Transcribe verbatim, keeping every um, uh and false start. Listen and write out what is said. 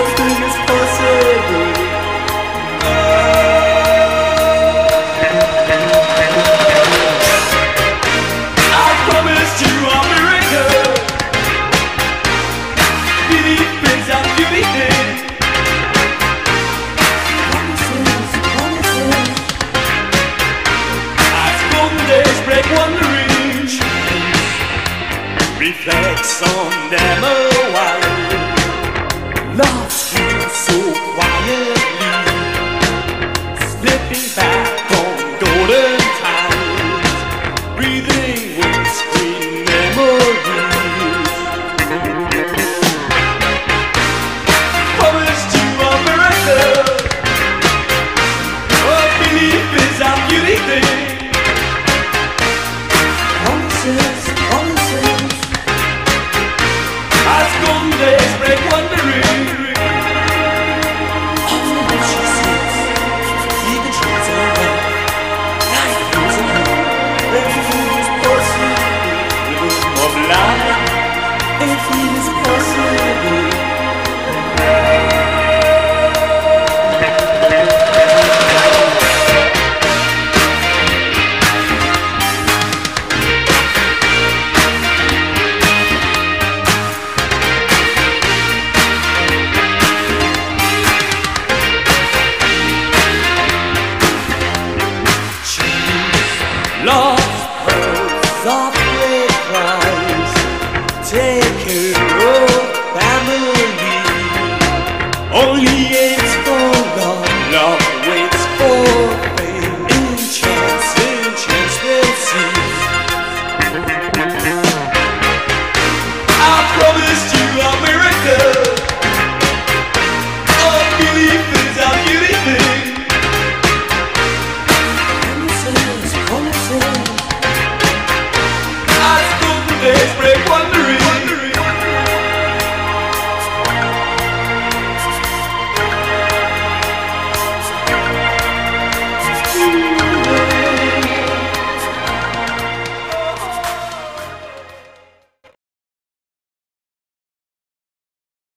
nothing is possible. I promised you a miracle. Believe things that you did. Promises, promises. As bondage break one reach, reflects on them a while.